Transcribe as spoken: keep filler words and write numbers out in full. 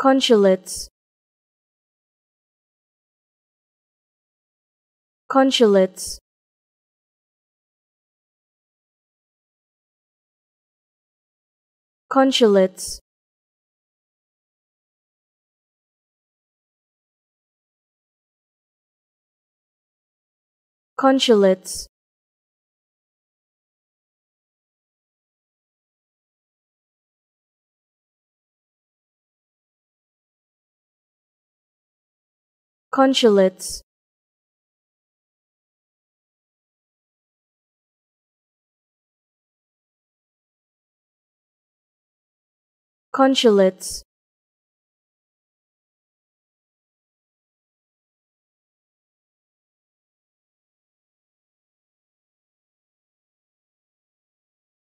consulates, consulates, consulates, consulates, consulates, consulates,